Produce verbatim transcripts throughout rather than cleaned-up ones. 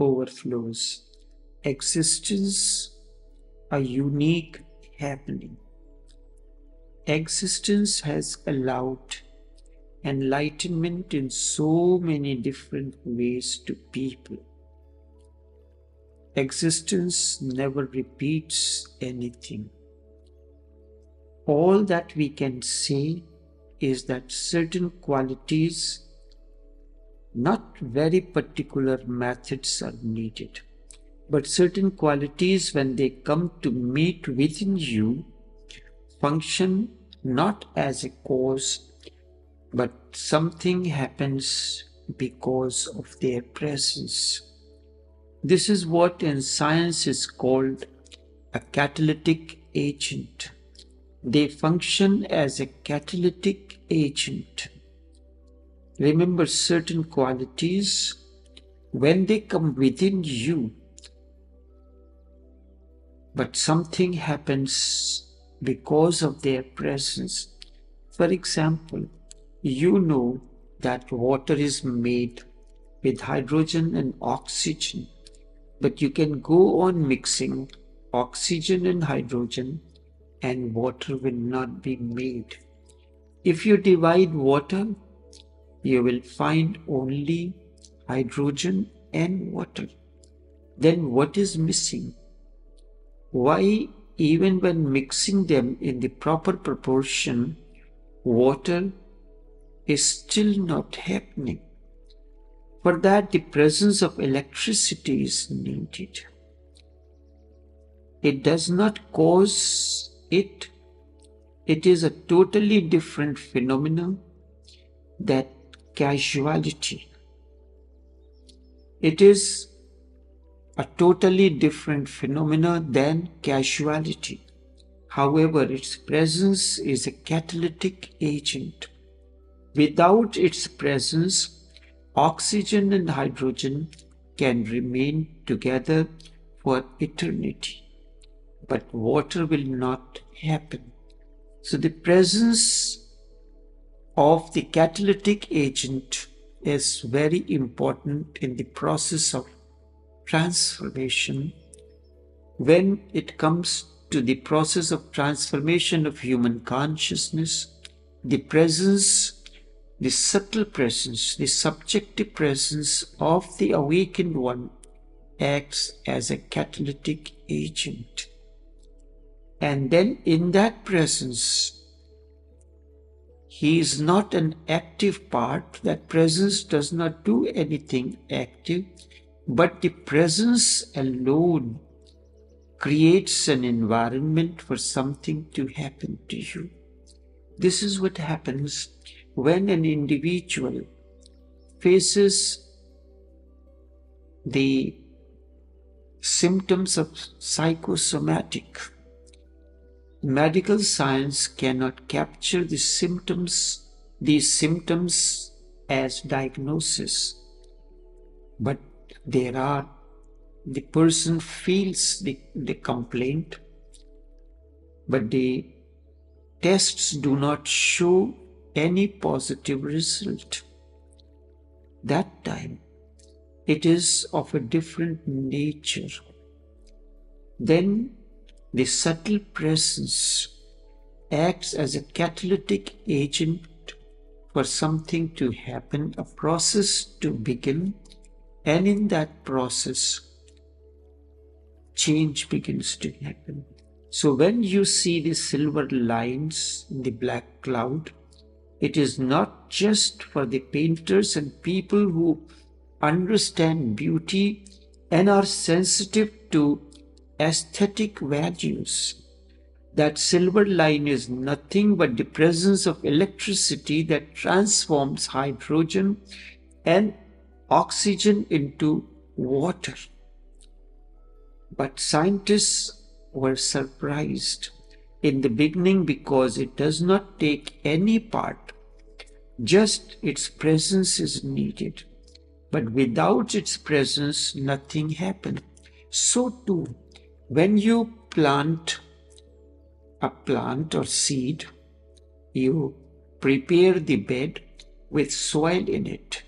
overflows. Existence, a unique happening. Existence has allowed enlightenment in so many different ways to people. Existence never repeats anything. All that we can say is that certain qualities, not very particular methods are needed, but certain qualities, when they come to meet within you, function not as a cause, but something happens because of their presence. This is what in science is called a catalytic agent. They function as a catalytic agent. Remember, certain qualities, when they come within you, but something happens because of their presence. For example, you know that water is made with hydrogen and oxygen, but you can go on mixing oxygen and hydrogen and water will not be made. If you divide water, you will find only hydrogen and water. Then what is missing? Why, even when mixing them in the proper proportion, water is still not happening? For that, the presence of electricity is needed. It does not cause It, it is a totally different phenomenon than causality. It is a totally different phenomenon than causality. However, its presence is a catalytic agent. Without its presence, oxygen and hydrogen can remain together for eternity, but water will not happen. So the presence of the catalytic agent is very important in the process of transformation. When it comes to the process of transformation of human consciousness, the presence, the subtle presence, the subjective presence of the awakened one acts as a catalytic agent. And then in that presence, he is not an active part. That presence does not do anything active, but the presence alone creates an environment for something to happen to you. This is what happens when an individual faces the symptoms of psychosomatic. Medical science cannot capture the symptoms, these symptoms as diagnosis, but there are, the person feels the, the complaint, but the tests do not show any positive result. That time, it is of a different nature. Then the subtle presence acts as a catalytic agent for something to happen, a process to begin, and in that process, change begins to happen. So when you see the silver lines in the black cloud, it is not just for the painters and people who understand beauty and are sensitive to aesthetic values. That silver line is nothing but the presence of electricity that transforms hydrogen and oxygen into water. But scientists were surprised in the beginning because it does not take any part, just its presence is needed. But without its presence, nothing happened. So too, when you plant a plant or seed, you prepare the bed with soil in it.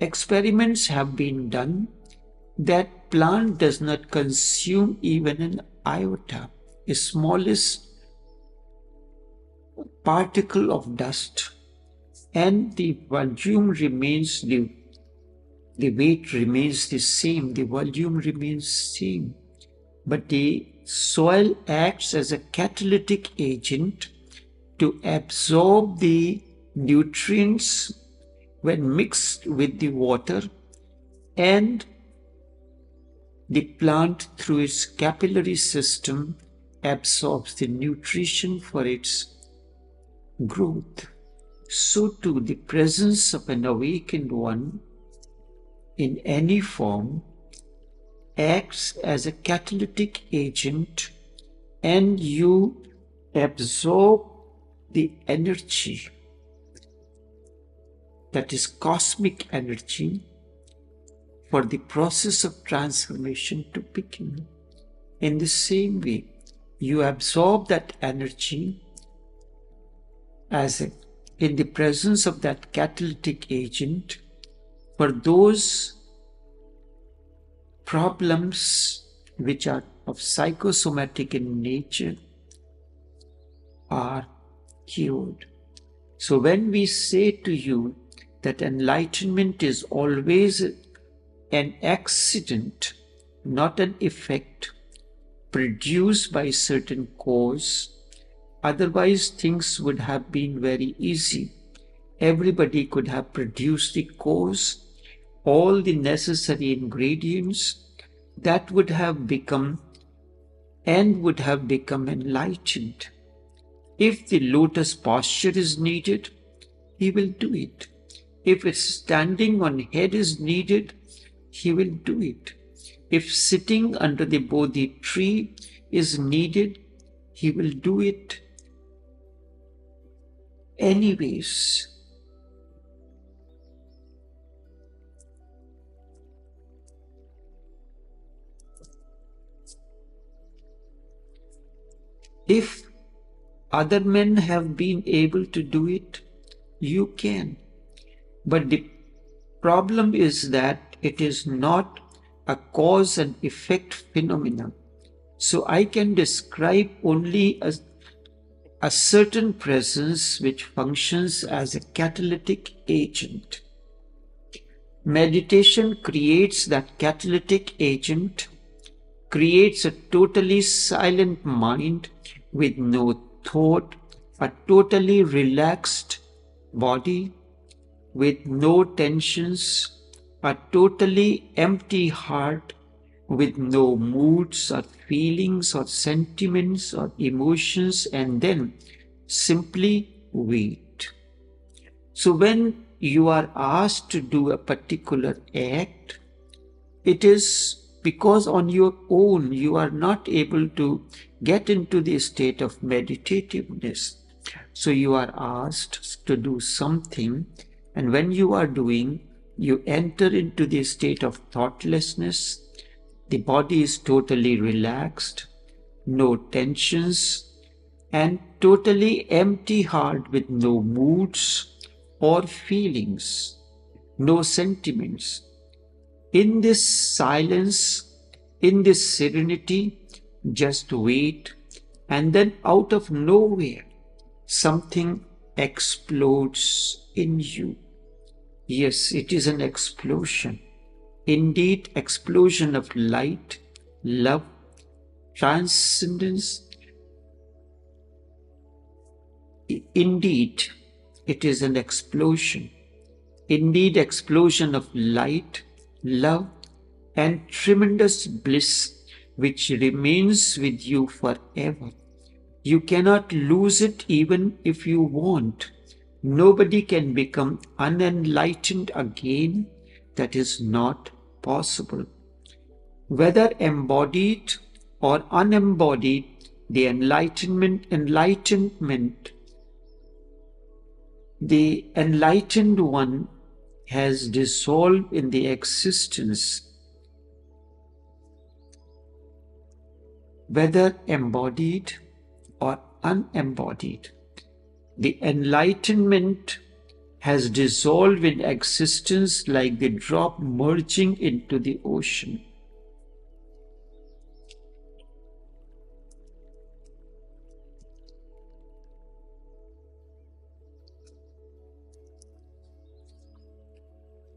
Experiments have been done that plant does not consume even an iota, a smallest particle of dust, and the volume remains the the weight remains the same, the volume remains same, but the soil acts as a catalytic agent to absorb the nutrients when mixed with the water, and the plant through its capillary system absorbs the nutrition for its growth. So too, the presence of an awakened one in any form acts as a catalytic agent, and you absorb the energy, that is cosmic energy, for the process of transformation to begin. In the same way, you absorb that energy as a, in the presence of that catalytic agent for those problems which are of psychosomatic in nature are cured. So when we say to you that enlightenment is always an accident, not an effect produced by certain cause, otherwise things would have been very easy. Everybody could have produced the cause, all the necessary ingredients that would have become and would have become enlightened. If the lotus posture is needed, he will do it. If standing on head is needed, he will do it. If sitting under the Bodhi tree is needed, he will do it. Anyways, if other men have been able to do it, you can. But the problem is that it is not a cause and effect phenomena. So I can describe only a, a certain presence which functions as a catalytic agent. Meditation creates that catalytic agent, creates a totally silent mind with no thought, a totally relaxed body with no tensions, a totally empty heart with no moods or feelings or sentiments or emotions, and then simply wait. So when you are asked to do a particular act, it is because on your own you are not able to get into the state of meditativeness. So you are asked to do something, and when you are doing, you enter into the state of thoughtlessness. The body is totally relaxed, no tensions, and totally empty heart with no moods or feelings, no sentiments. In this silence, in this serenity, just wait, and then out of nowhere, something explodes in you. Yes, it is an explosion. Indeed, explosion of light, love, transcendence. Indeed, it is an explosion. Indeed, explosion of light, love, and tremendous bliss, which remains with you forever. You cannot lose it even if you want. Nobody can become unenlightened again. That is not possible. Whether embodied or unembodied, the enlightenment, enlightenment, the enlightened one has dissolved in the existence, whether embodied or unembodied. The enlightenment has dissolved in existence like the drop merging into the ocean.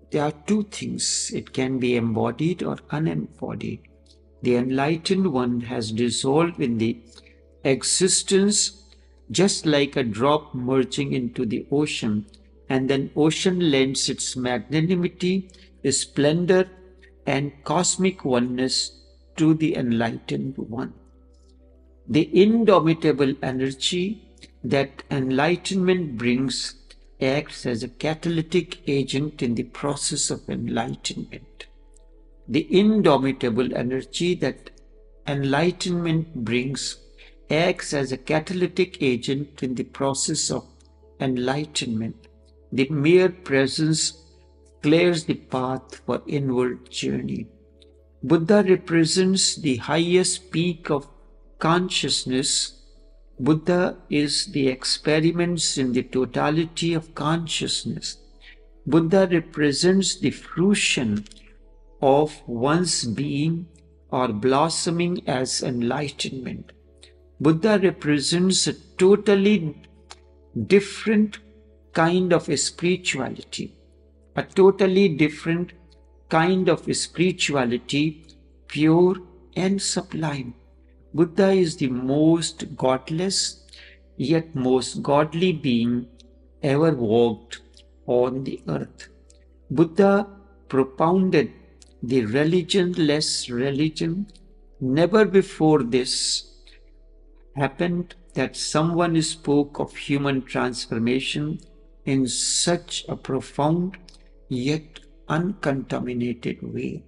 There are two things. It can be embodied or unembodied. The enlightened one has dissolved in the existence just like a drop merging into the ocean, and then ocean lends its magnanimity, its splendor and cosmic oneness to the enlightened one. The indomitable energy that enlightenment brings acts as a catalytic agent in the process of enlightenment. The indomitable energy that enlightenment brings acts as a catalytic agent in the process of enlightenment. The mere presence clears the path for inward journey. Buddha represents the highest peak of consciousness. Buddha is the experiments in the totality of consciousness. Buddha represents the fruition of one's being or blossoming as enlightenment. Buddha represents a totally different kind of spirituality, a totally different kind of spirituality, pure and sublime. Buddha is the most godless, yet most godly being ever walked on the earth. Buddha propounded the religionless religion. Never before this happened that someone spoke of human transformation in such a profound yet uncontaminated way.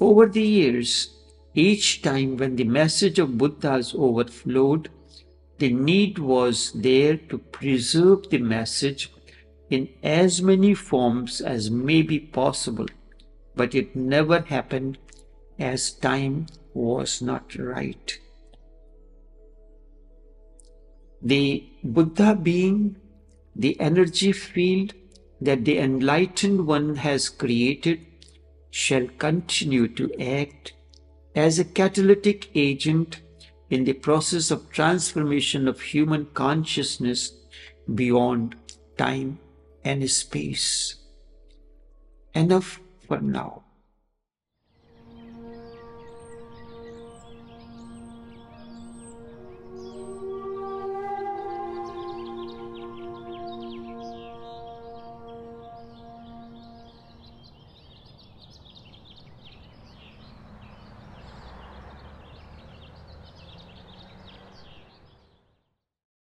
Over the years, each time when the message of Buddha's overflowed, the need was there to preserve the message in as many forms as may be possible, but it never happened as time was not right. The Buddha being the energy field that the enlightened one has created shall continue to act as a catalytic agent in the process of transformation of human consciousness beyond time and space. Enough for now.